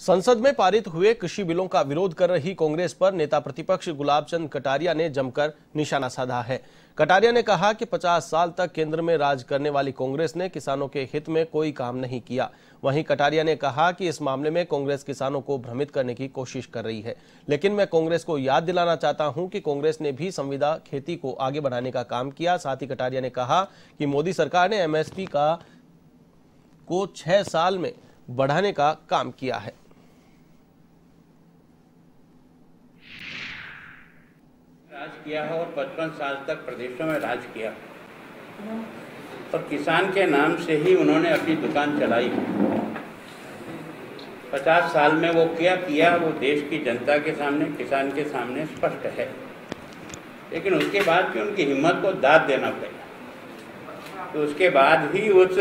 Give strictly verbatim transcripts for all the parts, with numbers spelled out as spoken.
संसद में पारित हुए कृषि बिलों का विरोध कर रही कांग्रेस पर नेता प्रतिपक्ष गुलाबचंद कटारिया ने जमकर निशाना साधा है। कटारिया ने कहा कि पचास साल तक केंद्र में राज करने वाली कांग्रेस ने किसानों के हित में कोई काम नहीं किया। वहीं कटारिया ने कहा कि इस मामले में कांग्रेस किसानों को भ्रमित करने की कोशिश कर रही है, लेकिन मैं कांग्रेस को याद दिलाना चाहता हूं कि कांग्रेस ने भी संविदा खेती को आगे बढ़ाने का काम किया। साथ ही कटारिया ने कहा कि मोदी सरकार ने एम एस पी का को छह साल में बढ़ाने का काम किया है। राज किया है और पचपन साल तक प्रदेशों में राज किया और किसान के नाम से ही उन्होंने अपनी दुकान चलाई। पचास साल में वो क्या किया वो देश की जनता के सामने, किसान के सामने स्पष्ट है, लेकिन उसके बाद भी उनकी हिम्मत को दाद देना पड़ा। तो उसके बाद ही उस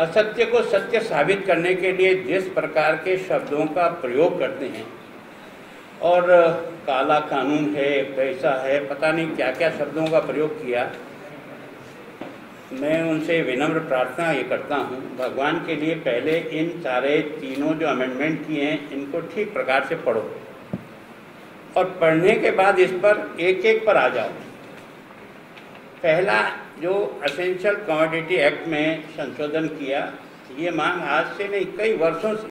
असत्य को सत्य साबित करने के लिए जिस प्रकार के शब्दों का प्रयोग करते हैं और काला कानून है, पैसा है, पता नहीं क्या क्या शब्दों का प्रयोग किया। मैं उनसे विनम्र प्रार्थना ये करता हूँ, भगवान के लिए पहले इन सारे तीनों जो अमेंडमेंट किए हैं इनको ठीक प्रकार से पढ़ो और पढ़ने के बाद इस पर एक एक पर आ जाओ। पहला जो एसेंशियल कमोडिटी एक्ट में संशोधन किया, ये मांग आज से नहीं कई वर्षों से